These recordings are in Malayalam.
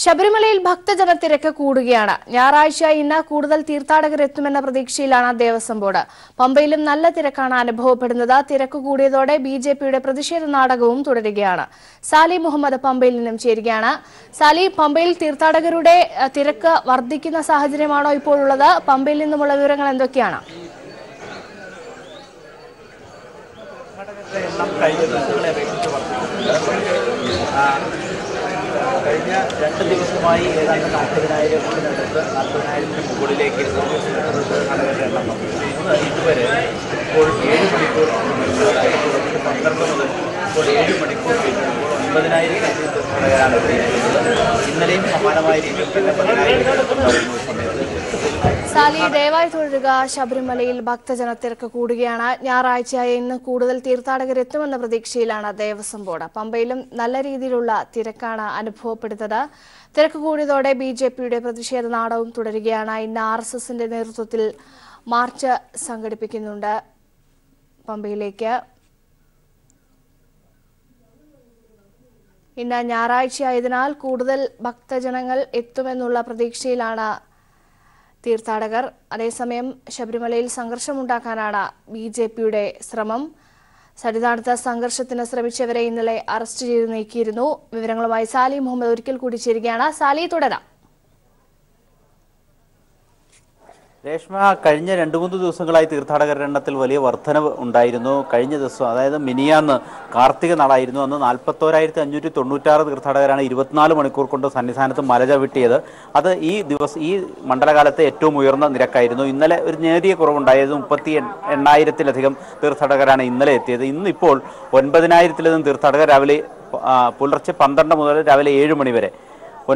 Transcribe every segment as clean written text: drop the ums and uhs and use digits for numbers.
ശബരിമലയിൽ ഭക്തജനത്തിരക്ക് കൂടുകയാണ്. ഞായറാഴ്ച ഇന്ന് കൂടുതൽ തീർത്ഥാടകരെത്തുമെന്ന പ്രതീക്ഷയിലാണ് ദേവസ്വം ബോർഡ്. പമ്പയിലും നല്ല തിരക്കാണ് അനുഭവപ്പെടുന്നത്. തിരക്ക് കൂടിയതോടെ ബിജെപിയുടെ പ്രതിഷേധ നാടകവും തുടരുകയാണ്. സാലി മുഹമ്മദ് പമ്പയിൽ നിന്നും ചേരുകയാണ്. സാലി, പമ്പയിൽ തീർത്ഥാടകരുടെ തിരക്ക് വർദ്ധിക്കുന്ന സാഹചര്യമാണോ ഇപ്പോഴുള്ളത്? പമ്പയിൽ നിന്നുമുള്ള വിവരങ്ങൾ എന്തൊക്കെയാണ്? കഴിഞ്ഞ 2 ദിവസമായി ഏതാണ്ട് 40,000 മുകളിലേക്ക് എണ്ണം ഇതുവരെ ഇപ്പോൾ 7 മണിക്കൂർ 12 മുതൽ ഇപ്പോൾ 7 മണിക്കൂർ കഴിഞ്ഞപ്പോൾ 50,000 തീർത്ഥാടകരാണ് ഇന്നലെയും സമാനമായ രീതിയിൽ തന്നെ 10,000. സാലി, ദയവായി തുടരുക. ശബരിമലയിൽ ഭക്തജനത്തിരക്ക് കൂടുകയാണ്. ഞായറാഴ്ചയായി ഇന്ന് കൂടുതൽ തീർത്ഥാടകരെത്തുമെന്ന പ്രതീക്ഷയിലാണ് ദേവസ്വം ബോർഡ്. പമ്പയിലും നല്ല രീതിയിലുള്ള തിരക്കാണ് അനുഭവപ്പെടുന്നത്. തിരക്ക് കൂടിയതോടെ ബിജെപിയുടെ പ്രതിഷേധ നാടകവും തുടരുകയാണ്. ഇന്ന് RSSന്റെ നേതൃത്വത്തിൽ മാർച്ച് സംഘടിപ്പിക്കുന്നുണ്ട് പമ്പയിലേക്ക്. ഇന്ന് ഞായറാഴ്ചയായതിനാൽ കൂടുതൽ ഭക്തജനങ്ങൾ എത്തുമെന്നുള്ള പ്രതീക്ഷയിലാണ് തീർത്ഥാടകർ. അതേസമയം ശബരിമലയിൽ സംഘർഷമുണ്ടാക്കാനാണ് ബിജെപിയുടെ ശ്രമം. സന്നിധാനത്ത് സംഘർഷത്തിന് ശ്രമിച്ചവരെ ഇന്നലെ അറസ്റ്റ് ചെയ്ത് നീക്കിയിരുന്നു. വിവരങ്ങളുമായി സാലി മുഹമ്മദ് ഒരിക്കൽ കൂടി ചേരുകയാണ്. സാലി, തുടരാം. രേഷ്മ, കഴിഞ്ഞ 2-3 ദിവസങ്ങളായി തീർത്ഥാടകരുടെ എണ്ണത്തിൽ വലിയ വർധനവ് ഉണ്ടായിരുന്നു. കഴിഞ്ഞ ദിവസം, അതായത് മിനിയാന്ന് കാർത്തിക നാളായിരുന്നു, അന്ന് 44,596 തീർത്ഥാടകരാണ് 24 മണിക്കൂർ കൊണ്ട് സന്നിധാനത്ത് മല ചവിട്ടിയത്. അത് ഈ മണ്ഡലകാലത്തെ ഏറ്റവും ഉയർന്ന നിരക്കായിരുന്നു. ഇന്നലെ ഒരു നേരിയ കുറവുണ്ടായിരുന്നു. 38,000-ലധികം തീർത്ഥാടകരാണ് ഇന്നലെ എത്തിയത്. ഇന്നിപ്പോൾ 9,000-ലധികം തീർത്ഥാടകർ രാവിലെ പുലർച്ചെ 12 മുതൽ രാവിലെ 7 മണി വരെ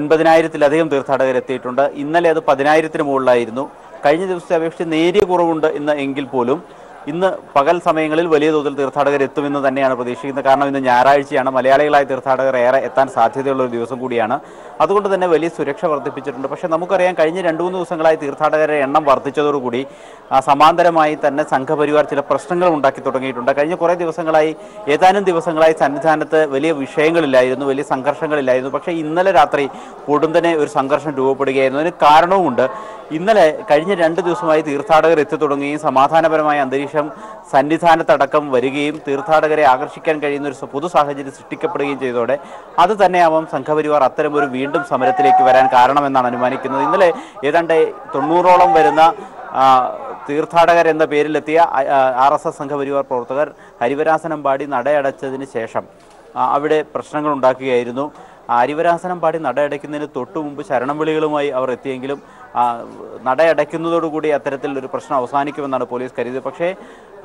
9,000-ലധികം തീർത്ഥാടകർ എത്തിയിട്ടുണ്ട്. ഇന്നലെ അത് 10,000-ന് മുകളിലായിരുന്നു. കഴിഞ്ഞ ദിവസത്തെ അപേക്ഷിച്ച് നേരിയ കുറവുണ്ട് ഇന്ന്. എങ്കിൽ പോലും ഇന്ന് പകൽ സമയങ്ങളിൽ വലിയ തോതിൽ തീർത്ഥാടകർ എത്തുമെന്ന് തന്നെയാണ് പ്രതീക്ഷിക്കുന്നത്. കാരണം ഇന്ന് ഞായറാഴ്ചയാണ്. മലയാളികളായ തീർത്ഥാടകർ ഏറെ എത്താൻ സാധ്യതയുള്ള ഒരു ദിവസം കൂടിയാണ്. അതുകൊണ്ട് തന്നെ വലിയ സുരക്ഷ വർദ്ധിപ്പിച്ചിട്ടുണ്ട്. പക്ഷേ നമുക്കറിയാം, കഴിഞ്ഞ 2-3 ദിവസങ്ങളായി തീർത്ഥാടകരുടെ എണ്ണം വർദ്ധിച്ചതോടുകൂടി സമാന്തരമായി തന്നെ സംഘപരിവാർ ചില പ്രശ്നങ്ങൾ ഉണ്ടാക്കി തുടങ്ങിയിട്ടുണ്ട്. കഴിഞ്ഞ കുറേ ദിവസങ്ങളായി, ഏതാനും ദിവസങ്ങളായി സന്നിധാനത്ത് വലിയ വിഷയങ്ങളില്ലായിരുന്നു, വലിയ സംഘർഷങ്ങളില്ലായിരുന്നു. പക്ഷേ ഇന്നലെ രാത്രി പൊടുന്നനെ ഒരു സംഘർഷം രൂപപ്പെടുകയായിരുന്നു. അതിന് കാരണവുമുണ്ട്. ഇന്നലെ കഴിഞ്ഞ 2 ദിവസമായി തീർത്ഥാടകർ എത്തിത്തുടങ്ങുകയും സമാധാനപരമായ അന്തരീക്ഷം സന്നിധാനത്തടക്കം വരികയും തീർത്ഥാടകരെ ആകർഷിക്കാൻ കഴിയുന്ന ഒരു പൊതു സാഹചര്യം സൃഷ്ടിക്കപ്പെടുകയും ചെയ്തതോടെ അത് തന്നെയാവാം സംഘപരിവാർ അത്തരമൊരു വീണ്ടും സമരത്തിലേക്ക് വരാൻ കാരണമെന്നാണ് അനുമാനിക്കുന്നത്. ഇന്നലെ ഏതാണ്ട് 90ഓളം വരുന്ന തീർത്ഥാടകർ എന്ന പേരിലെത്തിയ RSS സംഘപരിവാർ പ്രവർത്തകർ ഹരിവരാസനം പാടി നടയടച്ചതിന് ശേഷം അവിടെ പ്രശ്നങ്ങൾ ഉണ്ടാക്കുകയായിരുന്നു. ഹരിവരാസനം പാടി നടയടയ്ക്കുന്നതിന് തൊട്ടു മുമ്പ് ശരണംവിളികളുമായി അവർ എത്തിയെങ്കിലും നടയടയ്ക്കുന്നതോടുകൂടി അത്തരത്തിൽ ഒരു പ്രശ്നം അവസാനിക്കുമെന്നാണ് പോലീസ് കരുതിയത്. പക്ഷേ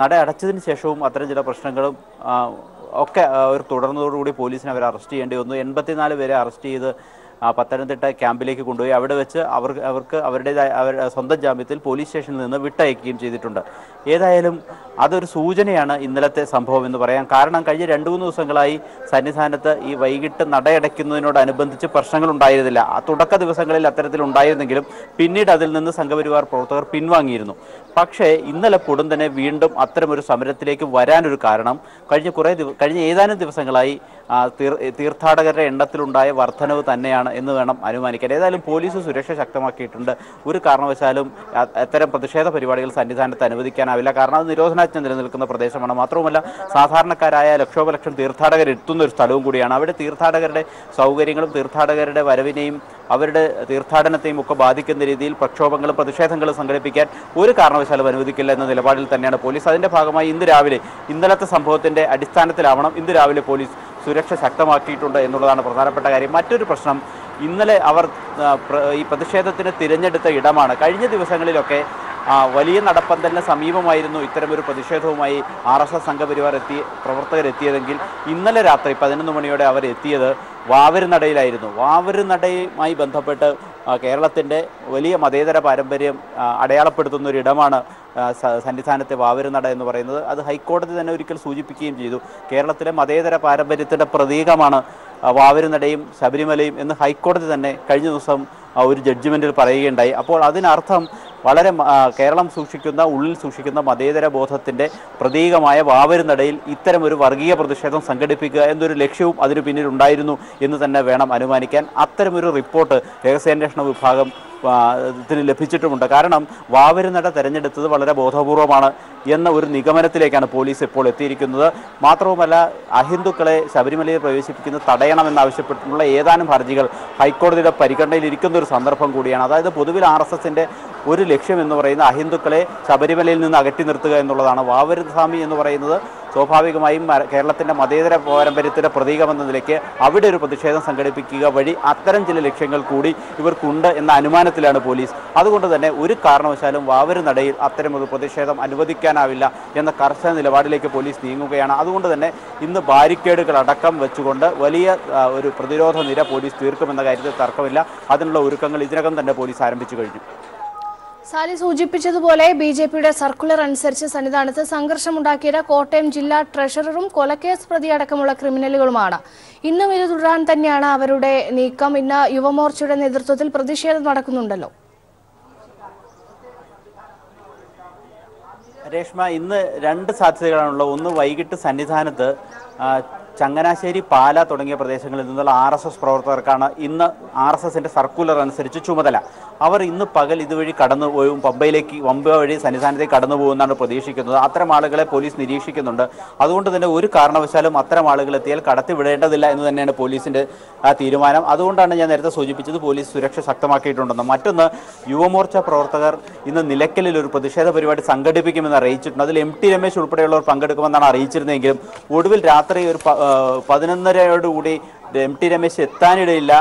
നടയടച്ചതിന് ശേഷവും അത്തരം ചില പ്രശ്നങ്ങളും ഒക്കെ അവർ തുടർന്നതോടുകൂടി പോലീസിനെ അവരെ അറസ്റ്റ് ചെയ്യേണ്ടി വന്നു. 84 പേരെ അറസ്റ്റ് ചെയ്ത് പത്തനംതിട്ട ക്യാമ്പിലേക്ക് കൊണ്ടുപോയി. അവിടെ വെച്ച് അവർക്ക് അവരുടേതായ സ്വന്തം ജാമ്യത്തിൽ പോലീസ് സ്റ്റേഷനിൽ നിന്ന് വിട്ടയക്കുകയും ചെയ്തിട്ടുണ്ട്. ഏതായാലും അതൊരു സൂചനയാണ് ഇന്നലത്തെ സംഭവം എന്ന് പറയാം. കാരണം കഴിഞ്ഞ 2-3 ദിവസങ്ങളായി സന്നിധാനത്ത് ഈ വൈകിട്ട് നടയടയ്ക്കുന്നതിനോടനുബന്ധിച്ച് പ്രശ്നങ്ങൾ ഉണ്ടായിരുന്നില്ല. തുടക്ക ദിവസങ്ങളിൽ അത്തരത്തിലുണ്ടായിരുന്നെങ്കിലും പിന്നീട് അതിൽ നിന്ന് സംഘപരിവാർ പ്രവർത്തകർ പിൻവാങ്ങിയിരുന്നു. പക്ഷേ ഇന്നലെ പൊടുന്നനെ വീണ്ടും അത്തരമൊരു സമരത്തിലേക്ക് വരാനൊരു കാരണം കഴിഞ്ഞ ഏതാനും ദിവസങ്ങളായി തീർത്ഥാടകരുടെ എണ്ണത്തിലുണ്ടായ വർധനവ് തന്നെയാണ് എന്ന് വേണം അനുമാനിക്കാൻ. ഏതായാലും പോലീസ് സുരക്ഷ ശക്തമാക്കിയിട്ടുണ്ട്. ഒരു കാരണവശാലും അത്തരം പ്രതിഷേധ പരിപാടികൾ സന്നിധാനത്ത് അനുവദിക്കാനാവില്ല. കാരണം അത് നിരോധനാജ്ഞ നിലനിൽക്കുന്ന പ്രദേശമാണ്. മാത്രവുമല്ല, സാധാരണക്കാരായ ലക്ഷോപലക്ഷം തീർത്ഥാടകർ എത്തുന്ന ഒരു സ്ഥലവും കൂടിയാണ്. അവിടെ തീർത്ഥാടകരുടെ സൗകര്യങ്ങളും തീർത്ഥാടകരുടെ വരവിനെയും അവരുടെ തീർത്ഥാടനത്തെയും ഒക്കെ ബാധിക്കുന്ന രീതിയിൽ പ്രക്ഷോഭങ്ങളും പ്രതിഷേധങ്ങളും സംഘടിപ്പിക്കാൻ ഒരു കാരണവശാലും അനുവദിക്കില്ല എന്ന നിലപാടിൽ തന്നെയാണ് പോലീസ്. അതിൻ്റെ ഭാഗമായി ഇന്നലത്തെ സംഭവത്തിൻ്റെ അടിസ്ഥാനത്തിലാവണം ഇന്ന് രാവിലെ പോലീസ് സുരക്ഷ ശക്തമാക്കിയിട്ടുണ്ട് എന്നുള്ളതാണ് പ്രധാനപ്പെട്ട കാര്യം. മറ്റൊരു പ്രശ്നം, ഇന്നലെ അവർ ഈ പ്രതിഷേധത്തിന് തിരഞ്ഞെടുത്ത ഇടമാണ്. കഴിഞ്ഞ ദിവസങ്ങളിലൊക്കെ വലിയ നടപ്പന്തലിന് സമീപമായിരുന്നു ഇത്തരമൊരു പ്രതിഷേധവുമായി RSS സംഘപരിവാർ പ്രവർത്തകരെത്തിയതെങ്കിൽ ഇന്നലെ രാത്രി 11 മണിയോടെ അവർ എത്തിയത് വാവരുനടയിലായിരുന്നു. വാവരുനടയുമായി ബന്ധപ്പെട്ട് കേരളത്തിൻ്റെ വലിയ മതേതര പാരമ്പര്യം അടയാളപ്പെടുത്തുന്ന ഒരു ഇടമാണ് സന്നിധാനത്തെ വാവരുനട എന്ന് പറയുന്നത്. അത് ഹൈക്കോടതി തന്നെ ഒരിക്കൽ സൂചിപ്പിക്കുകയും ചെയ്തു. കേരളത്തിലെ മതേതര പാരമ്പര്യത്തിൻ്റെ പ്രതീകമാണ് വാവരുനടയും ശബരിമലയും എന്ന് ഹൈക്കോടതി തന്നെ കഴിഞ്ഞ ദിവസം ഒരു ജഡ്ജ്മെൻറ്റിൽ പറയുകയുണ്ടായി. അപ്പോൾ അതിനർത്ഥം വളരെ കേരളം സൂക്ഷിക്കുന്ന ഉള്ളിൽ സൂക്ഷിക്കുന്ന മതേതര ബോധത്തിന്റെ പ്രതീകമായ വാവരുന്നടയിൽ ഇത്തരം ഒരു വർഗീയ പ്രതിഷേധം സംഘടിപ്പിക്കുക എന്നൊരു ലക്ഷ്യവും അതിനു പിന്നിൽ ഉണ്ടായിരുന്നു എന്ന് തന്നെ വേണം അനുമാനിക്കാൻ. അത്തരമൊരു റിപ്പോർട്ട് രഹസ്യാന്വേഷണ വിഭാഗം ലഭിച്ചിട്ടുമുണ്ട്. കാരണം വാവരുന്നട തെരഞ്ഞെടുത്തത് വളരെ ബോധപൂർവമാണ് എന്ന ഒരു നിഗമനത്തിലേക്കാണ് പോലീസ് ഇപ്പോൾ എത്തിയിരിക്കുന്നത്. മാത്രവുമല്ല, അഹിന്ദുക്കളെ ശബരിമലയിൽ പ്രവേശിപ്പിക്കുന്നത് തടയണമെന്നാവശ്യപ്പെട്ടുള്ള ഏതാനും ഹർജികൾ ഹൈക്കോടതിയുടെ പരിഗണനയിലിരിക്കുന്ന ഒരു സന്ദർഭം കൂടിയാണ്. അതായത് പൊതുവിൽ RSSന്റെ ഒരു ലക്ഷ്യം എന്ന് പറയുന്ന അഹിന്ദുക്കളെ ശബരിമലയിൽ നിന്ന് അകറ്റി നിർത്തുക എന്നുള്ളതാണ്. വാവരുസ്വാമി എന്ന് പറയുന്നത് സ്വാഭാവികമായും കേരളത്തിൻ്റെ മതേതര പാരമ്പര്യത്തിൻ്റെ പ്രതീകമെന്ന നിലയ്ക്ക് അവിടെ ഒരു പ്രതിഷേധം സംഘടിപ്പിക്കുക വഴി അത്തരം ചില ലക്ഷ്യങ്ങൾ കൂടി ഇവർക്കുണ്ട് എന്ന അനുമാനത്തിലാണ് പോലീസ്. അതുകൊണ്ട് തന്നെ ഒരു കാരണവശാലും വാവരുന്നടയിൽ അത്തരമൊരു പ്രതിഷേധം അനുവദിക്കാനാവില്ല എന്ന കർശന നിലപാടിലേക്ക് പോലീസ് നീങ്ങുകയാണ്. അതുകൊണ്ട് തന്നെ ഇന്ന് ബാരിക്കേഡുകൾ അടക്കം വെച്ചുകൊണ്ട് വലിയ ഒരു പ്രതിരോധ നിര പോലീസ് തീർക്കുമെന്ന കാര്യത്തിൽ തർക്കമില്ല. അതിനുള്ള ഒരുക്കങ്ങൾ ഇതിനകം തന്നെ പോലീസ് ആരംഭിച്ചു കഴിഞ്ഞു. സാലി സൂചിപ്പിച്ചതുപോലെ BJPയുടെ സർക്കുലർ അനുസരിച്ച് സന്നിധാനത്ത് സംഘർഷമുണ്ടാക്കിയത് കോട്ടയം ജില്ലാ ട്രഷററും കൊലക്കേസ് പ്രതിയടക്കമുള്ള ക്രിമിനലുകളുമാണ്. ഇന്നും ഇത് തുടരാൻ തന്നെയാണ് അവരുടെ നീക്കം. ഇന്ന് യുവമോർച്ചയുടെ നേതൃത്വത്തിൽ പ്രതിഷേധം നടക്കുന്നുണ്ടല്ലോ രേഷ്മ. ഇന്ന് രണ്ട് സാധ്യതകളാണുള്ളത്. ഒന്ന്, വൈകിട്ട് സന്നിധാനത്ത് ചങ്ങനാശ്ശേരി, പാല തുടങ്ങിയ പ്രദേശങ്ങളിൽ നിന്നുള്ള RSS പ്രവർത്തകർക്കാണ് ഇന്ന് RSSന്റെ സർക്കുലർ അനുസരിച്ച് ചുമതല. അവർ ഇന്ന് പകൽ ഇതുവഴി കടന്നു പോയും പമ്പ വഴി സന്നിധാനത്തേക്ക് കടന്നു പോകുമെന്നാണ് പ്രതീക്ഷിക്കുന്നത്. അത്തരം ആളുകളെ പോലീസ് നിരീക്ഷിക്കുന്നുണ്ട്. അതുകൊണ്ട് തന്നെ ഒരു കാരണവശാലും അത്തരം ആളുകൾ എത്തിയാൽ കടത്തിവിടേണ്ടതില്ല എന്ന് തന്നെയാണ് പോലീസിന്റെ തീരുമാനം. അതുകൊണ്ടാണ് ഞാൻ നേരത്തെ സൂചിപ്പിച്ചത് പോലീസ് സുരക്ഷ ശക്തമാക്കിയിട്ടുണ്ടെന്ന്. മറ്റൊന്ന്, യുവമോർച്ച പ്രവർത്തകർ ഇന്ന് നിലയ്ക്കലിൽ ഒരു പ്രതിഷേധ പരിപാടി സംഘടിപ്പിക്കുമെന്ന് അറിയിച്ചിട്ടുണ്ട്. അതിൽ MT Ramesh ഉൾപ്പെടെയുള്ളവർ പങ്കെടുക്കുമെന്നാണ് അറിയിച്ചിരുന്നെങ്കിലും ഒടുവിൽ രാത്രി ഒരു 11:30 MT Ramesh എത്താനിടയില്ല,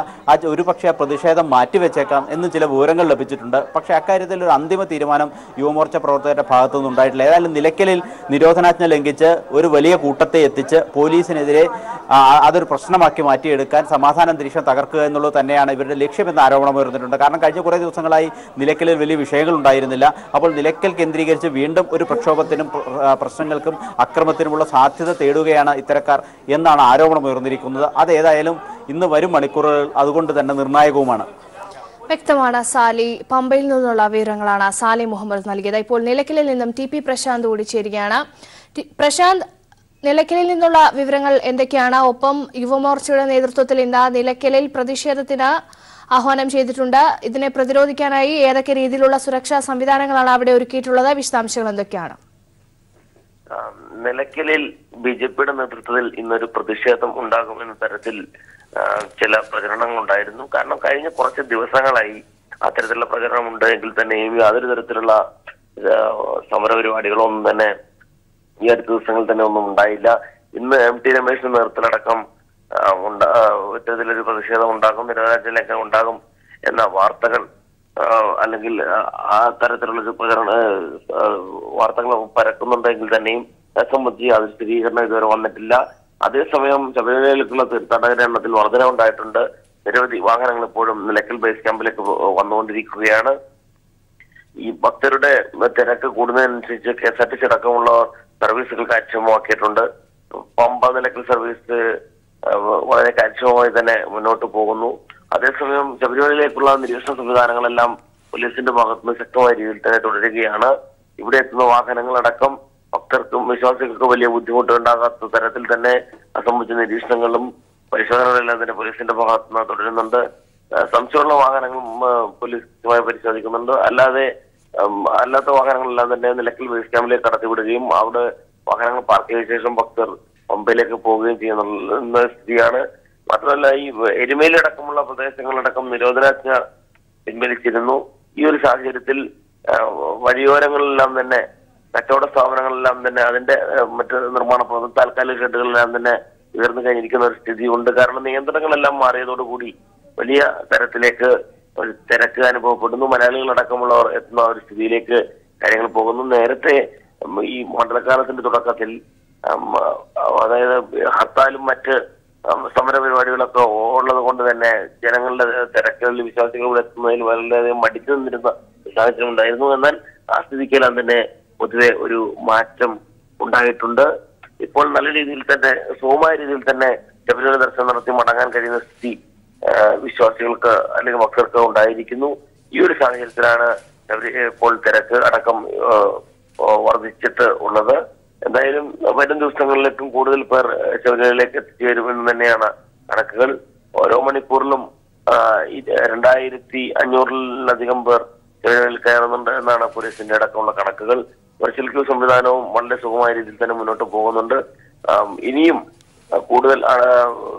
ഒരു പക്ഷേ ആ പ്രതിഷേധം മാറ്റിവെച്ചേക്കാം എന്ന് ചില വിവരങ്ങൾ ലഭിച്ചിട്ടുണ്ട്. പക്ഷേ അക്കാര്യത്തിൽ ഒരു അന്തിമ തീരുമാനം യുവമോർച്ച പ്രവർത്തകരുടെ ഭാഗത്തുനിന്ന് ഉണ്ടായിട്ടില്ല. ഏതായാലും നിലയ്ക്കലിൽ നിരോധനാജ്ഞ ലംഘിച്ച് ഒരു വലിയ കൂട്ടത്തെ എത്തിച്ച് പോലീസിനെതിരെ അതൊരു പ്രശ്നമാക്കി മാറ്റിയെടുക്കാൻ, സമാധാന അന്തരീക്ഷം തകർക്കുക എന്നുള്ളത് തന്നെയാണ് ഇവരുടെ ലക്ഷ്യമെന്ന് ആരോപണം ഉയർന്നിട്ടുണ്ട്. കാരണം കഴിഞ്ഞ കുറേ ദിവസങ്ങളായി നിലയ്ക്കലിൽ വലിയ വിഷയങ്ങൾ ഉണ്ടായിരുന്നില്ല. അപ്പോൾ നിലയ്ക്കൽ കേന്ദ്രീകരിച്ച് വീണ്ടും ഒരു പ്രക്ഷോഭത്തിനും പ്രശ്നങ്ങൾക്കും അക്രമത്തിനുമുള്ള സാധ്യത തേടുകയാണ് ഇത്തരക്കാർ എന്നാണ് ആരോപണം ഉയർന്നിരിക്കുന്നത്. അതേതായാലും ഇന്ന് വരും മണിക്കൂറുകൾ അതുകൊണ്ട് തന്നെ നിർണായകവുമാണ്. വ്യക്തമാണ് സാലി. പമ്പയിൽ നിന്നുള്ള വിവരങ്ങളാണ് സാലി മുഹമ്മദ് നൽകിയത്. ഇപ്പോൾ നിലയ്ക്കലിൽ നിന്നും TP Prashant കൂടി ചേരുകയാണ്. പ്രശാന്ത്, നിലയ്ക്കലിൽ നിന്നുള്ള വിവരങ്ങൾ എന്തൊക്കെയാണ്? ഒപ്പം യുവമോർച്ചയുടെ നേതൃത്വത്തിൽ ഇന്ന് നിലയ്ക്കലിൽ പ്രതിഷേധത്തിന് ആഹ്വാനം ചെയ്തിട്ടുണ്ട്. ഇതിനെ പ്രതിരോധിക്കാനായി ഏതൊക്കെ രീതിയിലുള്ള സുരക്ഷാ സംവിധാനങ്ങളാണ് അവിടെ ഒരുക്കിയിട്ടുള്ളത്? വിശദാംശങ്ങൾ എന്തൊക്കെയാണ്? നിലയ്ക്കലിൽ BJPയുടെ നേതൃത്വത്തിൽ ഇന്നൊരു പ്രതിഷേധം ഉണ്ടാകുമെന്ന തരത്തിൽ ചില പ്രചരണങ്ങൾ ഉണ്ടായിരുന്നു. കാരണം കഴിഞ്ഞ കുറച്ച് ദിവസങ്ങളായി അത്തരത്തിലുള്ള പ്രചരണം ഉണ്ട് എങ്കിൽ തന്നെയും യാതൊരു തരത്തിലുള്ള സമരപരിപാടികളോ ഒന്നും തന്നെ ഈ അടുത്ത ദിവസങ്ങളിൽ തന്നെ ഒന്നും ഉണ്ടായില്ല. ഇന്ന് MT Ramesh നേതൃത്വത്തിലടക്കം ഇത്തരത്തിലൊരു പ്രതിഷേധം ഉണ്ടാകും, നിരോധനാജ്ഞയൊക്കെ ഉണ്ടാകും എന്ന വാർത്തകൾ അല്ലെങ്കിൽ ആ തരത്തിലുള്ളൊരു വാർത്തകൾ പരക്കുന്നുണ്ടെങ്കിൽ തന്നെയും സംബന്ധിച്ച് അത് സ്ഥിരീകരണം ഇതുവരെ വന്നിട്ടില്ല. അതേസമയം ശബരിമലയിലേക്കുള്ള തീർത്ഥാടകരുടെ എണ്ണത്തിൽ വർധനവുണ്ടായിട്ടുണ്ട്. നിരവധി വാഹനങ്ങൾ ഇപ്പോഴും നിലയ്ക്കൽ ബേസ് ക്യാമ്പിലേക്ക് വന്നുകൊണ്ടിരിക്കുകയാണ്. ഈ ഭക്തരുടെ തിരക്ക് കൂടുന്നതിനനുസരിച്ച് KSRTC അടക്കമുള്ള സർവീസുകൾ കാര്യക്ഷമമാക്കിയിട്ടുണ്ട്. പമ്പ നിലയ്ക്കൽ സർവീസ് വളരെ കാര്യക്ഷമമായി തന്നെ മുന്നോട്ട് പോകുന്നു. അതേസമയം ശബരിമലയിലേക്കുള്ള നിരീക്ഷണ സംവിധാനങ്ങളെല്ലാം പോലീസിന്റെ ഭാഗത്തുനിന്ന് ശക്തമായ രീതിയിൽ തന്നെ തുടരുകയാണ്. ഇവിടെ എത്തുന്ന വാഹനങ്ങളടക്കം ഭക്തർക്കും വിശ്വാസികൾക്കും വലിയ ബുദ്ധിമുട്ട് ഉണ്ടാകാത്ത തരത്തിൽ തന്നെ സംബന്ധിച്ച നിരീക്ഷണങ്ങളും പരിശോധനകളെല്ലാം തന്നെ പോലീസിന്റെ ഭാഗത്തുനിന്ന് തുടരുന്നുണ്ട്. സംശയമുള്ള വാഹനങ്ങൾ പോലീസ് കൃത്യമായി പരിശോധിക്കുന്നുണ്ട്. അല്ലാത്ത വാഹനങ്ങളെല്ലാം തന്നെ നിലയ്ക്കൽ ബേസ് ക്യാമ്പിലേക്ക് കടത്തിവിടുകയും അവിടെ വാഹനങ്ങൾ പാർക്ക് ചെയ്ത ശേഷം ഭക്തർ പമ്പയിലേക്ക് പോവുകയും ചെയ്യുന്ന സ്ഥിതിയാണ്. മാത്രമല്ല, ഈ എരുമേലടക്കമുള്ള പ്രദേശങ്ങളടക്കം നിരോധനാജ്ഞ പിൻവലിച്ചിരുന്നു. ഈ ഒരു സാഹചര്യത്തിൽ വഴിയോരങ്ങളിലെല്ലാം തന്നെ കച്ചവട സ്ഥാപനങ്ങളെല്ലാം തന്നെ അതിന്റെ മറ്റ് നിർമ്മാണ പ്രവർത്തനം താൽക്കാലിക ഷെഡുകളെല്ലാം തന്നെ ഉയർന്നു കഴിഞ്ഞിരിക്കുന്ന ഒരു സ്ഥിതിയുണ്ട്. കാരണം നിയന്ത്രണങ്ങളെല്ലാം മാറിയതോടുകൂടി വലിയ തരത്തിലേക്ക് ഒരു തിരക്ക് അനുഭവപ്പെടുന്നു. മലയാളികളടക്കമുള്ളവർ എത്തുന്ന ഒരു സ്ഥിതിയിലേക്ക് കാര്യങ്ങൾ പോകുന്നു. നേരത്തെ ഈ മണ്ഡലകാലത്തിന്റെ തുടക്കത്തിൽ അതായത് ഹർത്താലും മറ്റ് സമരപരിപാടികളൊക്കെ ഉള്ളത് കൊണ്ട് തന്നെ ജനങ്ങളുടെ തിരക്കുകളിൽ വിശ്വാസികൾ എത്തുന്നതിൽ വളരെയധികം മടിച്ചു നിന്നിരുന്ന സാഹചര്യം ഉണ്ടായിരുന്നു. എന്നാൽ ആ സ്ഥിതിക്കെല്ലാം തന്നെ പൊതുവെ ഒരു മാറ്റം ഉണ്ടായിട്ടുണ്ട്. ഇപ്പോൾ നല്ല രീതിയിൽ തന്നെ സുഖമായ രീതിയിൽ തന്നെ ശബരിമല ദർശനം നടത്തി മടങ്ങാൻ കഴിയുന്ന സ്ഥിതി വിശ്വാസികൾക്ക് അല്ലെങ്കിൽ ഭക്തർക്ക് ഉണ്ടായിരിക്കുന്നു. ഈ ഒരു സാഹചര്യത്തിലാണ് Pol Terrace, Atakam or the Chetter or another, and then Vedandustan to Gudel per Chevrolet, Jerwin Manana, Arakal, or Romani Purlum, Randai, Annual Nazigumber, General Karamana Puris in Dadakam Karakal, Virgil Samidano, Monday Soma is the Minoto Bogan under Inium, Gudel,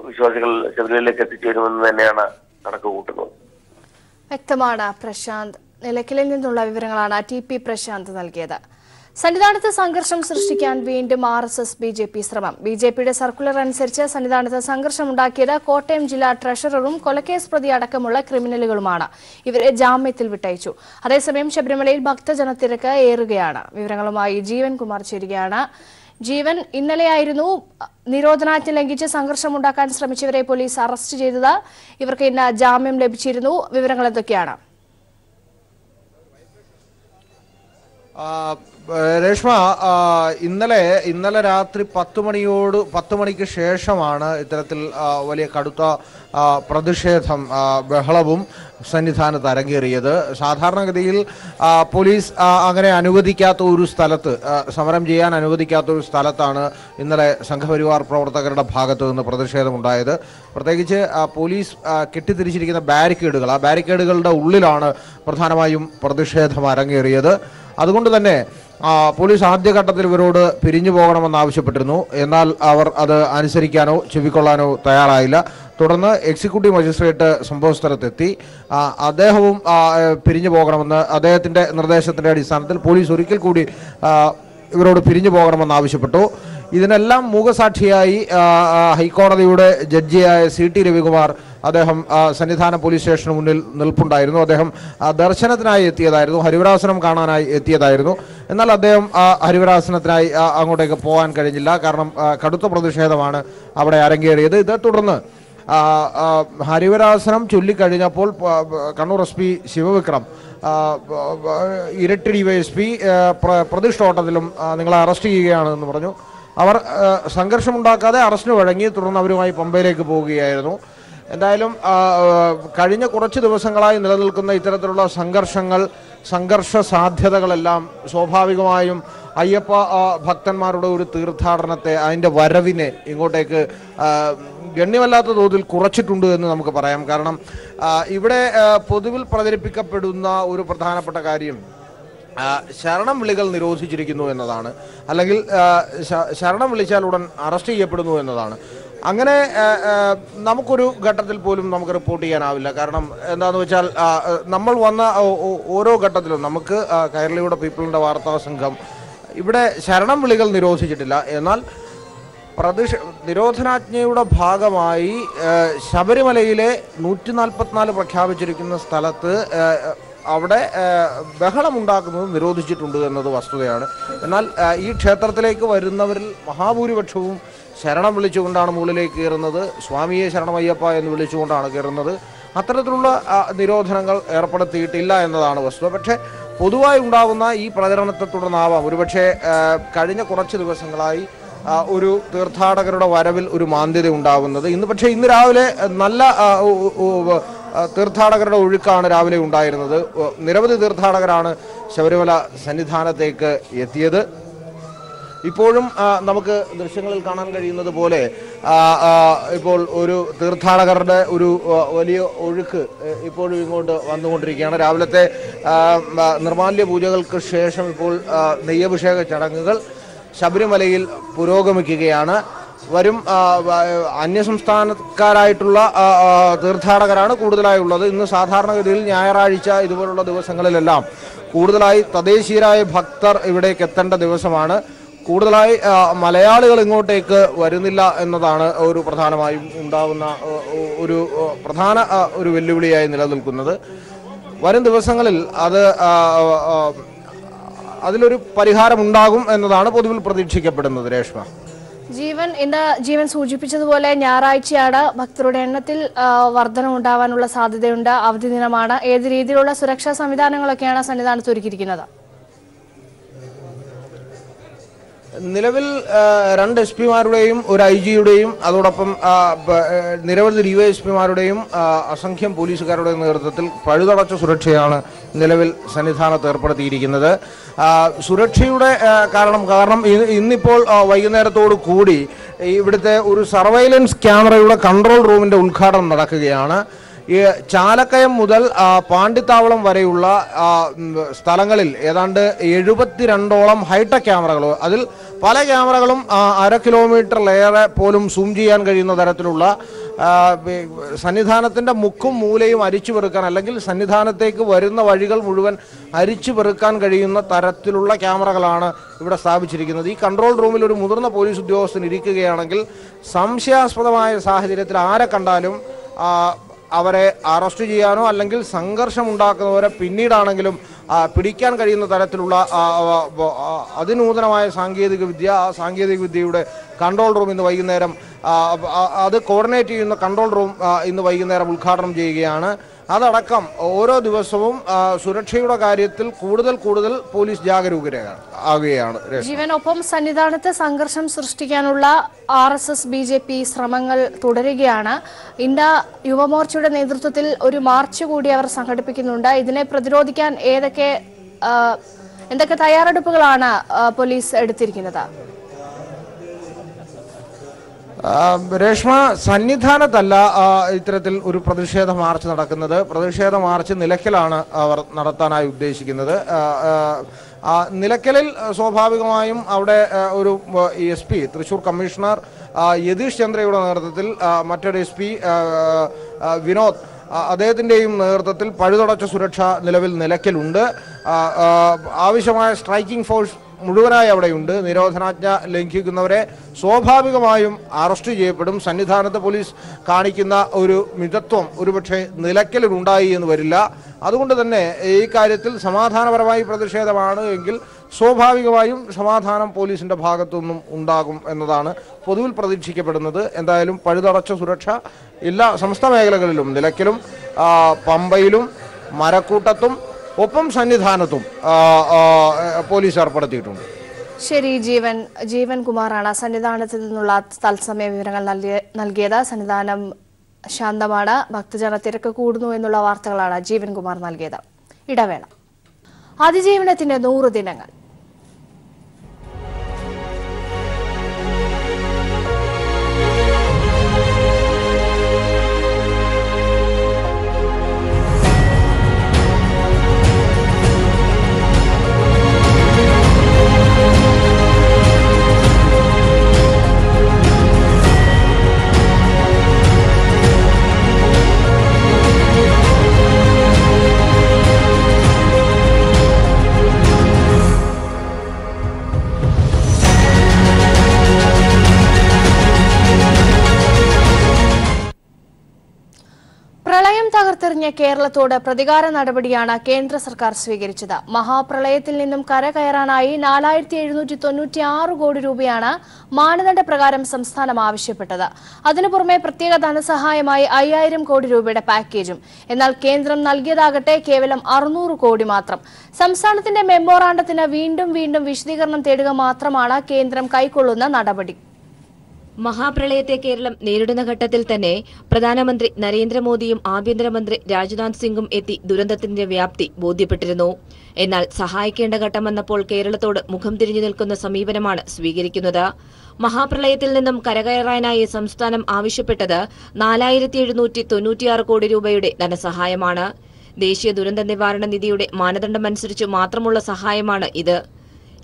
Visual Chevrolet, Jerwin Manana, Arakavutan. Vectamana, Prashant. Lekilil നിന്നുള്ള വിവരങ്ങളാണ് ടിപി പ്രശാന്ത് നൽകിയത്. സന്നിധാനത്തെ സംഘർഷം സൃഷ്ടിക്കാൻ വീണ്ടും ആർഎസ്എസ് ബിജെപി ശ്രമം. ബിജെപിയുടെ സർക്കുലർ അനുസരിച്ച് സന്നിധാനത്തെ സംഘർഷം ഉണ്ടാക്കിയത് കോട്ടയം ജില്ലാ ട്രഷററും കൊലക്കേസ് പ്രതി അടക്കമുള്ള ക്രിമിനലുകളുമാണ്. ഇവരെ ജാമ്യത്തിൽ വിട്ടയച്ചു. അതേസമയം ശബരിമലയിൽ ഭക്തജനത്തിരക്ക് ഏറുകയാണ്. വിവരങ്ങളുമായി ജീവൻ കുമാർ ചേരുകയാണ്. ജീവൻ, ഇന്നലെയായിരുന്നു നിരോധനാജ്ഞ ലംഘിച്ച് സംഘർഷം ഉണ്ടാക്കാൻ ശ്രമിച്ചവരെ പോലീസ് അറസ്റ്റ് ചെയ്തത്. ഇവർക്ക് ഇന്ന് ജാമ്യം ലഭിച്ചിരുന്നു. വിവരങ്ങൾ എന്തൊക്കെയാണ്? Reshma, ഇന്നലെ രാത്രി 10 മണിക്ക് ശേഷമാണ് ഇത്തരത്തിൽ വലിയ കടുത്ത പ്രതിഷേധം ബഹളവും സന്നിധാനത്ത് അരങ്ങേറിയത്. സാധാരണഗതിയിൽ പോലീസ് അങ്ങനെ അനുവദിക്കാത്ത ഒരു സ്ഥലത്ത് സമരം ചെയ്യാൻ അനുവദിക്കാത്ത ഒരു സ്ഥലത്താണ് ഇന്നലെ സംഘപരിവാർ പ്രവർത്തകരുടെ ഭാഗത്തു നിന്ന് പ്രതിഷേധമുണ്ടായത്. പ്രത്യേകിച്ച് പോലീസ് കെട്ടിത്തിരിച്ചിരിക്കുന്ന ബാരിക്കേഡുകൾ, ആ ബാരിക്കേഡുകളുടെ ഉള്ളിലാണ് പ്രധാനമായും പ്രതിഷേധം അരങ്ങേറിയത്. അതുകൊണ്ട് തന്നെ പോലീസ് ആദ്യഘട്ടത്തിൽ ഇവരോട് പിരിഞ്ഞു പോകണമെന്ന് ആവശ്യപ്പെട്ടിരുന്നു. എന്നാൽ അവർ അത് അനുസരിക്കാനോ ചെവിക്കൊള്ളാനോ തയ്യാറായില്ല. തുടർന്ന് എക്സിക്യൂട്ടീവ് മജിസ്ട്രേറ്റ് സംഭവസ്ഥലത്തെത്തി. അദ്ദേഹവും പിരിഞ്ഞു പോകണമെന്ന്, അദ്ദേഹത്തിൻ്റെ നിർദ്ദേശത്തിൻ്റെ അടിസ്ഥാനത്തിൽ പോലീസ് ഒരിക്കൽ കൂടി ഇവരോട് പിരിഞ്ഞു പോകണമെന്ന് ആവശ്യപ്പെട്ടു. ഇതിനെല്ലാം മൂകസാക്ഷിയായി ഹൈക്കോടതിയുടെ ജഡ്ജിയായ CT രവികുമാർ, അദ്ദേഹം സന്നിധാന പോലീസ് സ്റ്റേഷന് മുന്നിൽ നിൽപ്പുണ്ടായിരുന്നു. അദ്ദേഹം ദർശനത്തിനായി എത്തിയതായിരുന്നു, ഹരിവരാസനം കാണാനായി എത്തിയതായിരുന്നു. എന്നാൽ അദ്ദേഹം ഹരിവരാസനത്തിനായി അങ്ങോട്ടേക്ക് പോകാൻ കഴിഞ്ഞില്ല. കാരണം കടുത്ത പ്രതിഷേധമാണ് അവിടെ അരങ്ങേറിയത്. ഇതേ തുടർന്ന് ഹരിവരാസനം ചൊല്ലിക്കഴിഞ്ഞപ്പോൾ കണ്ണൂർ SP ശിവവിക്രം, ഇരട്ടി DYSP പ്രതിഷ്ഠോട്ടത്തിലും നിങ്ങളെ അറസ്റ്റ് ചെയ്യുകയാണെന്ന് പറഞ്ഞു. അവർ സംഘർഷമുണ്ടാക്കാതെ അറസ്റ്റിന് വഴങ്ങി. തുടർന്ന് അവരുമായി പമ്പയിലേക്ക് പോവുകയായിരുന്നു. എന്തായാലും കഴിഞ്ഞ കുറച്ച് ദിവസങ്ങളായി നിലനിൽക്കുന്ന ഇത്തരത്തിലുള്ള സംഘർഷ സാധ്യതകളെല്ലാം സ്വാഭാവികമായും അയ്യപ്പ ഭക്തന്മാരുടെ ഒരു തീർത്ഥാടനത്തെ, അതിൻ്റെ വരവിനെ ഇങ്ങോട്ടേക്ക് ഗണ്യമല്ലാത്ത തോതിൽ കുറച്ചിട്ടുണ്ട് എന്ന് നമുക്ക് പറയാം. കാരണം ഇവിടെ പൊതുവിൽ പ്രചരിപ്പിക്കപ്പെടുന്ന ഒരു പ്രധാനപ്പെട്ട കാര്യം ശരണം വിളികൾ നിരോധിച്ചിരിക്കുന്നു എന്നതാണ്, അല്ലെങ്കിൽ ശരണം വിളിച്ചാൽ ഉടൻ അറസ്റ്റ് ചെയ്യപ്പെടുന്നു എന്നതാണ്. അങ്ങനെ നമുക്കൊരു ഘട്ടത്തിൽ പോലും നമുക്ക് റിപ്പോർട്ട് ചെയ്യാനാവില്ല. കാരണം എന്താണെന്ന് വെച്ചാൽ നമ്മൾ വന്ന ഓരോ ഘട്ടത്തിലും നമുക്ക് കൈരളിയുടെ പീപ്പിളിൻ്റെ വാർത്താ സംഘം ഇവിടെ ശരണം വിളികൾ നിരോധിച്ചിട്ടില്ല. എന്നാൽ നിരോധനാജ്ഞയുടെ ഭാഗമായി ശബരിമലയിലെ 144 പ്രഖ്യാപിച്ചിരിക്കുന്ന സ്ഥലത്ത് അവിടെ ബഹളമുണ്ടാക്കുന്നത് നിരോധിച്ചിട്ടുണ്ട് എന്നത് വസ്തുതയാണ്. എന്നാൽ ഈ ക്ഷേത്രത്തിലേക്ക് വരുന്നവരിൽ മഹാഭൂരിപക്ഷവും ശരണം വിളിച്ചുകൊണ്ടാണ് മുകളിലേക്ക് കയറുന്നത്, സ്വാമിയെ ശരണമയ്യപ്പ എന്ന് വിളിച്ചുകൊണ്ടാണ് കയറുന്നത്. അത്തരത്തിലുള്ള നിരോധനങ്ങൾ ഏർപ്പെടുത്തിയിട്ടില്ല എന്നതാണ് വസ്തുത. പക്ഷേ പൊതുവായി ഉണ്ടാകുന്ന ഈ പ്രചരണത്തെ തുടർന്നാവാം ഒരുപക്ഷെ കഴിഞ്ഞ കുറച്ച് ദിവസങ്ങളായി ഒരു തീർത്ഥാടകരുടെ വരവിൽ ഒരു മാന്ദ്യത ഉണ്ടാവുന്നത്. പക്ഷേ ഇന്ന് രാവിലെ നല്ല തീർത്ഥാടകരുടെ ഒഴുക്കാണ് രാവിലെ ഉണ്ടായിരുന്നത്. നിരവധി തീർത്ഥാടകരാണ് ശബരിമല സന്നിധാനത്തേക്ക് എത്തിയത്. ഇപ്പോഴും നമുക്ക് ദൃശ്യങ്ങളിൽ കാണാൻ കഴിയുന്നത് പോലെ ഇപ്പോൾ ഒരു തീർത്ഥാടകരുടെ ഒരു വലിയ ഒഴുക്ക് ഇപ്പോഴും ഇങ്ങോട്ട് വന്നുകൊണ്ടിരിക്കുകയാണ്. രാവിലത്തെ നിർമാല്യ പൂജകൾക്ക് ശേഷം ഇപ്പോൾ നെയ്യഭിഷേക ചടങ്ങുകൾ ശബരിമലയിൽ പുരോഗമിക്കുകയാണ്. വരും അന്യസംസ്ഥാനക്കാരായിട്ടുള്ള തീർത്ഥാടകരാണ് കൂടുതലായുള്ളത്. ഇന്ന് സാധാരണഗതിയിൽ ഞായറാഴ്ച ഇതുപോലുള്ള ദിവസങ്ങളിലെല്ലാം കൂടുതലായി തദ്ദേശീയരായ ഭക്തർ ഇവിടേക്ക് എത്തേണ്ട ദിവസമാണ്. കൂടുതലായി മലയാളികൾ ഇങ്ങോട്ടേക്ക് വരുന്നില്ല എന്നതാണ് ഒരു പ്രധാനമായും ഉണ്ടാകുന്ന ഒരു പ്രധാന വെല്ലുവിളിയായി നിലനിൽക്കുന്നത്. വരും ദിവസങ്ങളിൽ അതിലൊരു പരിഹാരമുണ്ടാകും എന്നതാണ് പൊതുവിൽ പ്രതീക്ഷിക്കപ്പെടുന്നത്. രേഷ്മ, ജീവൻ ഇന്ന് ജീവൻ സൂചിപ്പിച്ചതുപോലെ ഞായറാഴ്ചയാണ് ഭക്തരുടെ എണ്ണത്തിൽ വർധനമുണ്ടാവാനുള്ള സാധ്യതയുണ്ട്. അവധി ദിനമാണ്. ഏത് രീതിയിലുള്ള സുരക്ഷാ സംവിധാനങ്ങളൊക്കെയാണ് സന്നിധാനത്ത് ഒരുക്കിയിരിക്കുന്നത്? Nilevel രണ്ട് എസ്പിമാരുടെയും ഒരു ഐജിയുടെയും അതോടൊപ്പം നിരവധി ഡിവൈഎസ്പിമാരുടെയും അസംഖ്യം പോലീസുകാരുടെയും നേതൃത്വത്തിൽ പഴുതടച്ച സുരക്ഷയാണ് നിലവിൽ സന്നിധാനത്ത് ഏർപ്പെടുത്തിയിരിക്കുന്നത് സുരക്ഷയുടെ കാരണം ഇന്നിപ്പോൾ വൈകുന്നേരത്തോട് കൂടി ഇവിടുത്തെ ഒരു സർവൈലൻസ് ക്യാമറയുടെ കൺട്രോൾ റൂമിന്റെ ഉദ്ഘാടനം നടക്കുകയാണ് ചാലക്കയം മുതൽ പാണ്ടിത്താവളം വരെയുള്ള സ്ഥലങ്ങളിൽ ഏതാണ്ട് 72ഓളം ഹൈടെക് ക്യാമറകൾ അതിൽ പല ക്യാമറകളും അര കിലോമീറ്ററിലേറെ പോലും സൂം ചെയ്യാൻ കഴിയുന്ന തരത്തിലുള്ള സന്നിധാനത്തിൻ്റെ മുക്കും മൂലയും അരിച്ചു പെറുക്കാൻ അല്ലെങ്കിൽ സന്നിധാനത്തേക്ക് വരുന്ന വഴികൾ മുഴുവൻ അരിച്ചു പെറുക്കാൻ കഴിയുന്ന തരത്തിലുള്ള ക്യാമറകളാണ് ഇവിടെ സ്ഥാപിച്ചിരിക്കുന്നത് ഈ കൺട്രോൾ റൂമിൽ ഒരു മുതിർന്ന പോലീസ് ഉദ്യോഗസ്ഥൻ ഇരിക്കുകയാണെങ്കിൽ സംശയാസ്പദമായ സാഹചര്യത്തിൽ ആരെ കണ്ടാലും അവരെ അറസ്റ്റ് ചെയ്യാനോ അല്ലെങ്കിൽ സംഘർഷം ഉണ്ടാക്കുന്നവരെ പിന്നീടാണെങ്കിലും പിടിക്കാൻ കഴിയുന്ന തരത്തിലുള്ള അതിനൂതനമായ സാങ്കേതികവിദ്യ ആ സാങ്കേതികവിദ്യയുടെ കൺട്രോൾ റൂം ഇന്ന് വൈകുന്നേരം അത് കോർഡിനേറ്റ് ചെയ്യുന്ന കൺട്രോൾ റൂം ഇന്ന് വൈകുന്നേരം ഉദ്ഘാടനം ചെയ്യുകയാണ് അതടക്കം ഓരോ ദിവസവും സുരക്ഷയുടെ കാര്യത്തിൽ കൂടുതൽ പോലീസ് ജാഗരൂകരാകുകയാണ് ജീവനൊപ്പം സന്നിധാനത്ത് സംഘർഷം സൃഷ്ടിക്കാനുള്ള ആർഎസ്എസ് ബിജെപി ശ്രമങ്ങൾ തുടരുകയാണ് ഇന്ത്യ യുവമോർച്ചയുടെ നേതൃത്വത്തിൽ ഒരു മാർച്ച് കൂടി അവർ സംഘടിപ്പിക്കുന്നുണ്ട് ഇതിനെ പ്രതിരോധിക്കാൻ എന്തൊക്കെ തയ്യാറെടുപ്പുകളാണ് പോലീസ് എടുത്തിരിക്കുന്നത് രേഷ്മ സന്നിധാനത്തല്ല ഇത്തരത്തിൽ ഒരു പ്രതിഷേധ മാർച്ച് നടക്കുന്നത് പ്രതിഷേധ മാർച്ച് നിലയ്ക്കലാണ് അവർ നടത്താനായി ഉദ്ദേശിക്കുന്നത് നിലയ്ക്കലിൽ സ്വാഭാവികമായും അവിടെ ഒരു SP തൃശ്ശൂർ കമ്മീഷണർ യതീഷ് ചന്ദ്രയുടെ നേതൃത്വത്തിൽ മറ്റൊരു SP വിനോദ് അദ്ദേഹത്തിൻ്റെയും നേതൃത്വത്തിൽ പഴുതടച്ച സുരക്ഷ നിലവിൽ നിലയ്ക്കലുണ്ട് ആവശ്യമായ സ്ട്രൈക്കിംഗ് ഫോഴ്സ് മുഴുവനായി അവിടെയുണ്ട് നിരോധനാജ്ഞ ലംഘിക്കുന്നവരെ സ്വാഭാവികമായും അറസ്റ്റ് ചെയ്യപ്പെടും സന്നിധാനത്ത് പോലീസ് കാണിക്കുന്ന ഒരു മിതത്വം ഒരുപക്ഷെ നിലയ്ക്കലിലുണ്ടായി എന്ന് വരില്ല അതുകൊണ്ട് തന്നെ ഈ കാര്യത്തിൽ സമാധാനപരമായി പ്രതിഷേധമാണ് എങ്കിൽ സ്വാഭാവികമായും സമാധാനം പോലീസിൻ്റെ ഭാഗത്തുനിന്നും ഉണ്ടാകും എന്നതാണ് പൊതുവിൽ പ്രതീക്ഷിക്കപ്പെടുന്നത് എന്തായാലും പഴുതടച്ച സുരക്ഷ എല്ലാ സമസ്ത മേഖലകളിലും നിലയ്ക്കലും പമ്പയിലും മരക്കൂട്ടത്തും ഒപ്പം സന്നിധാനത്തും പോലീസ് ഏർപ്പെടുത്തിയിട്ടുണ്ട് ശരി ജീവൻ കുമാറാണ് സന്നിധാനത്തിൽ നിന്നുള്ള തത്സമയ വിവരങ്ങൾ നൽകിയത് സന്നിധാനം ശാന്തമാണ് ഭക്തജന തിരക്ക് കൂടുന്നു എന്നുള്ള വാർത്തകളാണ് ജീവൻ കുമാർ നൽകിയത് ഇടവേള അതിജീവനത്തിന്റെ 100 ദിനങ്ങൾ കേരളത്തോട് പ്രതികാര നടപടിയാണ് കേന്ദ്ര സർക്കാർ സ്വീകരിച്ചത് മഹാപ്രളയത്തിൽ നിന്നും കരകയറാനായി 4796 കോടി രൂപയാണ് മാനദണ്ഡ പ്രകാരം സംസ്ഥാനം ആവശ്യപ്പെട്ടത് അതിനു പുറമെ പ്രത്യേക ധനസഹായമായി 5000 കോടി രൂപയുടെ പാക്കേജും എന്നാൽ കേന്ദ്രം നൽകിയതാകട്ടെ കേവലം 600 കോടി മാത്രം സംസ്ഥാനത്തിന്റെ മെമ്മോറാണ്ടത്തിന് വീണ്ടും വിശദീകരണം തേടുക മാത്രമാണ് കേന്ദ്രം കൈക്കൊള്ളുന്ന നടപടി മഹാപ്രളയത്തെ കേരളം നേരിടുന്ന ഘട്ടത്തിൽ തന്നെ പ്രധാനമന്ത്രി നരേന്ദ്രമോദിയും ആഭ്യന്തരമന്ത്രി രാജ്നാഥ് സിംഗും എത്തി ദുരന്തത്തിന്റെ വ്യാപ്തി ബോധ്യപ്പെട്ടിരുന്നു എന്നാൽ സഹായിക്കേണ്ട ഘട്ടം വന്നപ്പോൾ കേരളത്തോട് മുഖം തിരിഞ്ഞു നിൽക്കുന്ന സമീപനമാണ് സ്വീകരിക്കുന്നത് മഹാപ്രളയത്തിൽ നിന്നും കരകയറാനായി സംസ്ഥാനം ആവശ്യപ്പെട്ടത് 4796 കോടി രൂപയുടെ ധനസഹായമാണ് ദേശീയ ദുരന്ത നിവാരണ നിധിയുടെ മാനദണ്ഡമനുസരിച്ച് മാത്രമുള്ള സഹായമാണ് ഇത്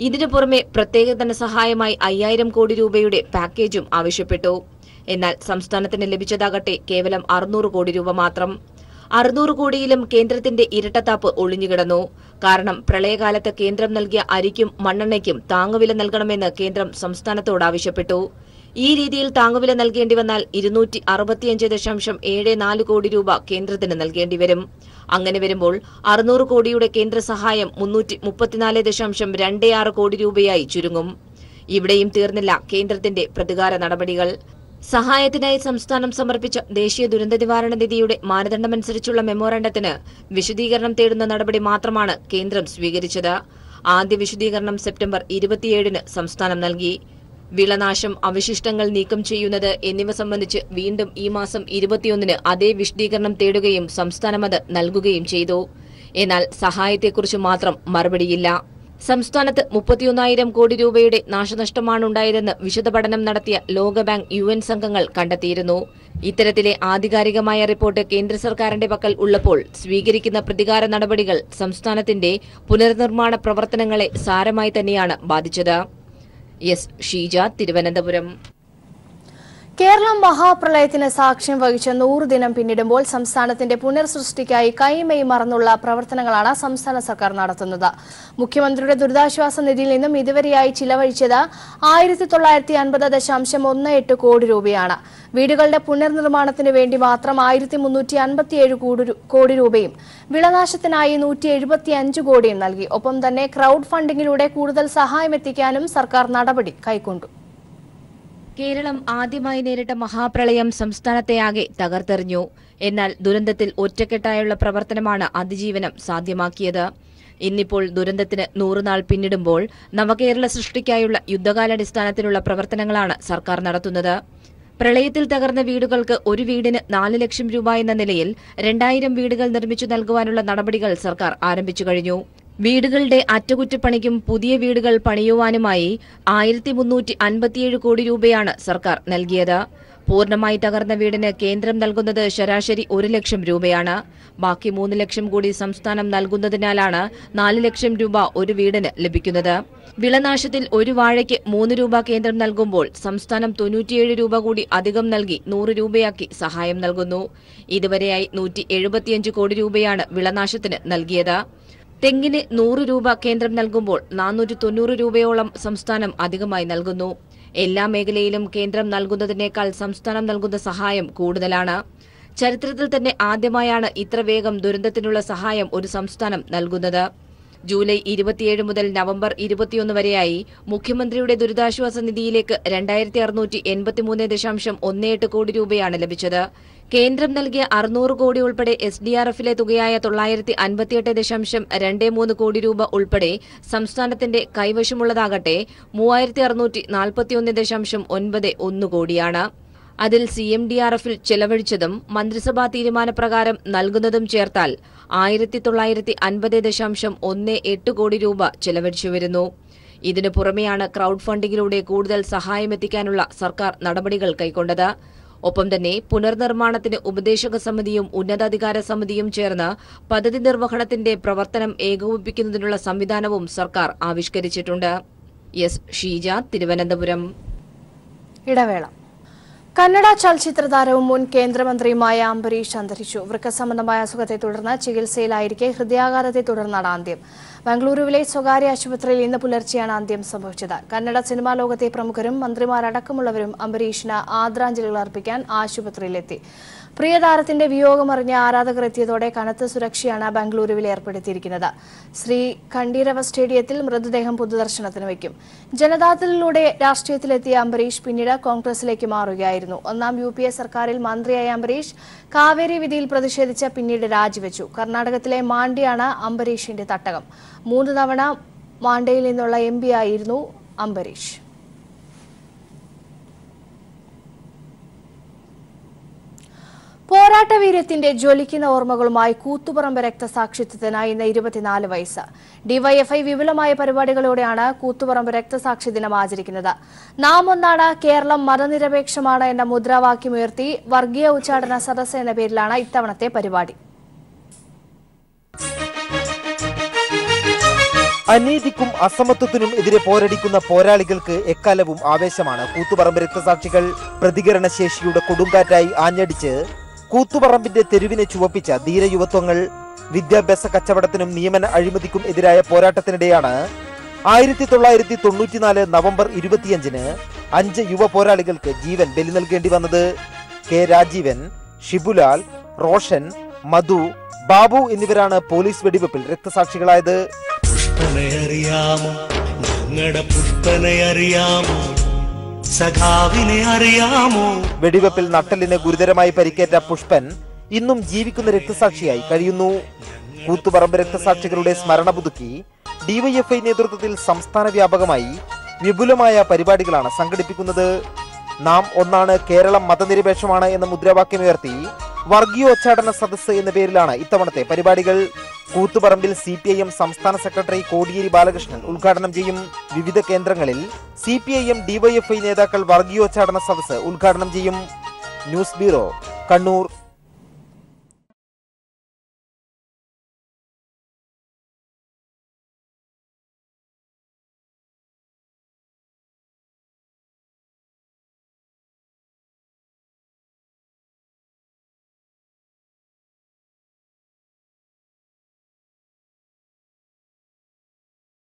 ഇതിനു പുറമെ പ്രത്യേക ധനസഹായമായി 5000 കോടി രൂപയുടെ പാക്കേജും ആവശ്യപ്പെട്ടു എന്നാൽ സംസ്ഥാനത്തിന് ലഭിച്ചതാകട്ടെ കേവലം 600 കോടി രൂപ മാത്രം 600 കോടിയിലും കേന്ദ്രത്തിന്റെ ഇരട്ടത്താപ്പ് ഒളിഞ്ഞുകിടന്നു കാരണം പ്രളയകാലത്ത് കേന്ദ്രം നൽകിയ അരിക്കും മണ്ണെണ്ണയ്ക്കും താങ്ങുവില നൽകണമെന്ന് കേന്ദ്രം സംസ്ഥാനത്തോട് ആവശ്യപ്പെട്ടു ഈ രീതിയിൽ താങ്ങുവില നൽകേണ്ടി വന്നാൽ 265.74 കോടി രൂപ കേന്ദ്രത്തിന് നൽകേണ്ടിവരും അങ്ങനെ വരുമ്പോൾ 600 കോടിയുടെ കേന്ദ്ര സഹായം 334.26 കോടി രൂപയായി ചുരുങ്ങും ഇവിടെയും തീർന്നില്ല കേന്ദ്രത്തിന്റെ പ്രതികാര നടപടികൾ സഹായത്തിനായി സംസ്ഥാനം സമർപ്പിച്ച ദേശീയ ദുരന്ത നിവാരണ നിധിയുടെ മാനദണ്ഡമനുസരിച്ചുള്ള മെമ്മോറാണ്ടത്തിന് വിശദീകരണം തേടുന്ന നടപടി മാത്രമാണ് കേന്ദ്രം സ്വീകരിച്ചത് ആദ്യ വിശദീകരണം സെപ്റ്റംബർ 27-ന് സംസ്ഥാനം നൽകി. വിളനാശം, അവശിഷ്ടങ്ങൾ നീക്കം ചെയ്യുന്നത് എന്നിവ സംബന്ധിച്ച് വീണ്ടും ഈ മാസം 21-ന് അതേ വിശദീകരണം തേടുകയും സംസ്ഥാനമത് നൽകുകയും ചെയ്തു. എന്നാൽ സഹായത്തെക്കുറിച്ച് മാത്രം മറുപടിയില്ല. സംസ്ഥാനത്ത് 31,000 കോടി രൂപയുടെ നാശനഷ്ടമാണുണ്ടായതെന്ന് വിശദപഠനം നടത്തിയ ലോകബാങ്ക് UN സംഘങ്ങൾ കണ്ടെത്തിയിരുന്നു. ഇത്തരത്തിലെ ആധികാരികമായ റിപ്പോർട്ട് കേന്ദ്ര സർക്കാരിന്റെ പക്കൽ ഉള്ളപ്പോൾ സ്വീകരിക്കുന്ന പ്രതികാര നടപടികൾ സംസ്ഥാനത്തിന്റെ പുനർനിർമ്മാണ പ്രവർത്തനങ്ങളെ സാരമായി തന്നെയാണ് ബാധിച്ചത്. എസ് ഷീജ, തിരുവനന്തപുരം. കേരളം മഹാപ്രളയത്തിന് സാക്ഷ്യം വഹിച്ച 100 ദിനം പിന്നിടുമ്പോൾ സംസ്ഥാനത്തിന്റെ പുനർസൃഷ്ടിക്കായി കൈമെയ് മറന്നുള്ള പ്രവർത്തനങ്ങളാണ് സംസ്ഥാന സർക്കാർ നടത്തുന്നത്. മുഖ്യമന്ത്രിയുടെ ദുരിതാശ്വാസ നിധിയിൽ നിന്നും ഇതുവരെയായി ചിലവഴിച്ചത് 1950.18 കോടി രൂപയാണ്. വീടുകളുടെ പുനർനിർമ്മാണത്തിന് വേണ്ടി മാത്രം 1357 കോടി രൂപയും വിളനാശത്തിനായി 175 കോടിയും നൽകി. ഒപ്പം തന്നെ ക്രൌഡ് ഫണ്ടിങ്ങിലൂടെ കൂടുതൽ സഹായമെത്തിക്കാനും സർക്കാർ നടപടി കൈക്കൊണ്ടു. കേരളം ആദ്യമായി നേരിട്ട മഹാപ്രളയം സംസ്ഥാനത്തെയാകെ തകർത്തെറിഞ്ഞു. എന്നാൽ ദുരന്തത്തിൽ ഒറ്റക്കെട്ടായുള്ള പ്രവർത്തനമാണ് അതിജീവനം സാധ്യമാക്കിയത്. ഇന്നിപ്പോൾ ദുരന്തത്തിന് 100 നാൾ പിന്നിടുമ്പോൾ നവകേരള സൃഷ്ടിക്കായുള്ള യുദ്ധകാലാടിസ്ഥാനത്തിലുള്ള പ്രവർത്തനങ്ങളാണ് സർക്കാർ നടത്തുന്നത്. പ്രളയത്തിൽ തകർന്ന വീടുകൾക്ക് ഒരു വീടിന് 4 ലക്ഷം രൂപ എന്ന നിലയിൽ 2000 വീടുകൾ നിർമ്മിച്ചു നൽകുവാനുള്ള നടപടികൾ സർക്കാർ ആരംഭിച്ചു കഴിഞ്ഞു. വീടുകളുടെ അറ്റകുറ്റപ്പണിക്കും പുതിയ വീടുകൾ പണിയുവാനുമായി 1357 കോടി രൂപയാണ് സർക്കാർ നൽകിയത്. പൂർണ്ണമായി തകർന്ന വീടിന് കേന്ദ്രം നൽകുന്നത് ശരാശരി 1 ലക്ഷം രൂപയാണ്. ബാക്കി 3 ലക്ഷം കൂടി സംസ്ഥാനം നൽകുന്നതിനാലാണ് 4 ലക്ഷം രൂപ ഒരു വീടിന് ലഭിക്കുന്നത്. വിളനാശത്തിൽ ഒരു വാഴയ്ക്ക് 3 രൂപ കേന്ദ്രം നൽകുമ്പോൾ സംസ്ഥാനം 97 രൂപ കൂടി അധികം നൽകി 100 രൂപയാക്കി സഹായം നൽകുന്നു. ഇതുവരെയായി 175 കോടി രൂപയാണ് വിളനാശത്തിന് നൽകിയത്. തെങ്ങിന് 100 രൂപ കേന്ദ്രം നൽകുമ്പോൾ 490 രൂപയോളം സംസ്ഥാനം അധികമായി നൽകുന്നു. എല്ലാ മേഖലയിലും കേന്ദ്രം നൽകുന്നതിനേക്കാൾ സംസ്ഥാനം നൽകുന്ന സഹായം കൂടുതലാണ്. ചരിത്രത്തിൽ തന്നെ ആദ്യമായാണ് ഇത്ര വേഗം ദുരന്തത്തിനുള്ള സഹായം ഒരു സംസ്ഥാനം നൽകുന്നത്. ജൂലൈ 27 മുതൽ നവംബർ 21 വരെയായി മുഖ്യമന്ത്രിയുടെ ദുരിതാശ്വാസ നിധിയിലേക്ക് 2683.18 കോടി രൂപയാണ് ലഭിച്ചത്. കേന്ദ്രം നൽകിയ 600 കോടി ഉൾപ്പെടെ SDRFിലെ തുകയായ 958.23 കോടി രൂപ ഉൾപ്പെടെ സംസ്ഥാനത്തിന്റെ കൈവശമുള്ളതാകട്ടെ 3641.91 കോടിയാണ്. അതിൽ CMDRFിൽ ചെലവഴിച്ചതും മന്ത്രിസഭാ തീരുമാനപ്രകാരം നൽകുന്നതും ചേർത്താൽ 1950.18 കോടി രൂപ ചെലവഴിച്ചുവരുന്നു. ഇതിനു പുറമെയാണ് ക്രൌഡ് ഫണ്ടിങ്ങിലൂടെ കൂടുതൽ സഹായമെത്തിക്കാനുള്ള സർക്കാർ നടപടികൾ കൈക്കൊണ്ടത്. ഒപ്പം തന്നെ പുനർനിർമ്മാണത്തിന് ഉപദേശക സമിതിയും ഉന്നതാധികാര സമിതിയും ചേർന്ന് പദ്ധതി നിർവഹണത്തിന്റെ പ്രവർത്തനം ഏകോപിപ്പിക്കുന്നതിനുള്ള സംവിധാനവും സർക്കാർ ആവിഷ്കരിച്ചിട്ടുണ്ട്. എസ് ഷീജ, തിരുവനന്തപുരം. ഇടവേള. കന്നഡ ചലച്ചിത്ര താരവും മുൻ കേന്ദ്രമന്ത്രിയുമായ അംബരീഷ് അന്തരിച്ചു. വൃക്കസംബന്ധമായ അസുഖത്തെ തുടർന്ന് ചികിത്സയിലായിരിക്കെ ഹൃദയാഘാതത്തെ തുടർന്നാണ് അന്ത്യം. ബംഗളൂരുവിലെ സ്വകാര്യ ആശുപത്രിയിൽ ഇന്ന് പുലർച്ചെയാണ് അന്ത്യം സംഭവിച്ചത്. കന്നഡ സിനിമാ ലോകത്തെ പ്രമുഖരും മന്ത്രിമാരടക്കമുള്ളവരും അംബരീഷിന് ആദരാഞ്ജലികൾ അർപ്പിക്കാൻ ആശുപത്രിയിലെത്തി. പ്രിയതാരത്തിന്റെ വിയോഗമറിഞ്ഞ ആരാധകർ എത്തിയതോടെ കനത്ത സുരക്ഷയാണ് ബംഗളൂരുവിൽ ഏർപ്പെടുത്തിയിരിക്കുന്നത്. ശ്രീ ഖണ്ഡീരവ സ്റ്റേഡിയത്തിൽ മൃതദേഹം പൊതുദർശനത്തിന് വയ്ക്കും. ജനതാദളിലൂടെ രാഷ്ട്രീയത്തിലെത്തിയ അംബരീഷ് പിന്നീട് കോൺഗ്രസിലേക്ക് മാറുകയായിരുന്നു. 1ാം UPA സർക്കാരിൽ മന്ത്രിയായ അംബരീഷ് കാവേരി വിധിയിൽ പ്രതിഷേധിച്ച് പിന്നീട് രാജിവെച്ചു. കർണാടകത്തിലെ മാണ്ടിയാണ് അംബരീഷിന്റെ തട്ടകം. 3 തവണ മാണ്ടയിൽ നിന്നുള്ള MP ആയിരുന്നു അംബരീഷ്. പോരാട്ടവീര്യത്തിന്റെ ജ്വലിക്കുന്ന ഓർമ്മകളുമായി കൂത്തുപറമ്പ് രക്തസാക്ഷിത്വത്തിനായി ഇന്ന് 24 വയസ്സ്. DYFI വിപുലമായ പരിപാടികളോടെയാണ് കൂത്തുപറമ്പ് രക്തസാക്ഷി ദിനം ആചരിക്കുന്നത്. നാം ഒന്നാണ്, കേരളം മതനിരപേക്ഷമാണ് എന്ന മുദ്രാവാക്യമുയർത്തി വർഗീയ ഉച്ചാടന സദസ്സ് എന്ന പേരിലാണ് ഇത്തവണത്തെ പരിപാടി. അനീതിക്കും അസമത്വത്തിനും എതിരെ പോരടിക്കുന്ന പോരാളികൾക്ക് എക്കാലവും ആവേശമാണ് കൂത്തുപറമ്പ് രക്തസാക്ഷികൾ. പ്രതികരണശേഷിയുടെ കൊടുങ്കാറ്റായി ആഞ്ഞടിച്ച് കൂത്തുപറമ്പിന്റെ തെരുവിനെ ചുവപ്പിച്ച ധീരയുവത്വങ്ങൾ വിദ്യാഭ്യാസ കച്ചവടത്തിനും നിയമന അഴിമതിക്കും എതിരായ പോരാട്ടത്തിനിടെയാണ് 1994 നവംബർ 25-ന് 5 യുവ പോരാളികൾക്ക് ജീവൻ ബലി നൽകേണ്ടി വന്നത്. K. രാജീവൻ, ഷിബുലാൽ, റോഷൻ, മധു, ബാബു എന്നിവരാണ് പോലീസ് വെടിവെപ്പിൽ രക്തസാക്ഷികളായത്. വെടിവെപ്പിൽ നട്ടെല്ലിന് ഗുരുതരമായി പരിക്കേറ്റ പുഷ്പൻ ഇന്നും ജീവിക്കുന്ന രക്തസാക്ഷിയായി കഴിയുന്നു. കൂത്തുപറമ്പ് രക്തസാക്ഷികളുടെ സ്മരണ പുതുക്കി ഡിവൈഎഫ്ഐ നേതൃത്വത്തിൽ സംസ്ഥാന വ്യാപകമായി വിപുലമായ പരിപാടികളാണ് സംഘടിപ്പിക്കുന്നത്. നാം ഒന്നാണ്, കേരളം മതനിരപേക്ഷമാണ് എന്ന മുദ്രാവാക്യമുയർത്തി വർഗീയോച്ചാടന സദസ്സ് എന്ന പേരിലാണ് ഇത്തവണത്തെ പരിപാടികൾ. കൂത്തുപറമ്പിൽ CPIM സംസ്ഥാന സെക്രട്ടറി കോടിയേരി ബാലകൃഷ്ണൻ ഉദ്ഘാടനം ചെയ്യും. വിവിധ കേന്ദ്രങ്ങളിൽ CPIM DYFI നേതാക്കൾ വർഗീയോച്ചാടന സദസ്സ് ഉദ്ഘാടനം ചെയ്യും. News bureau, Kannur.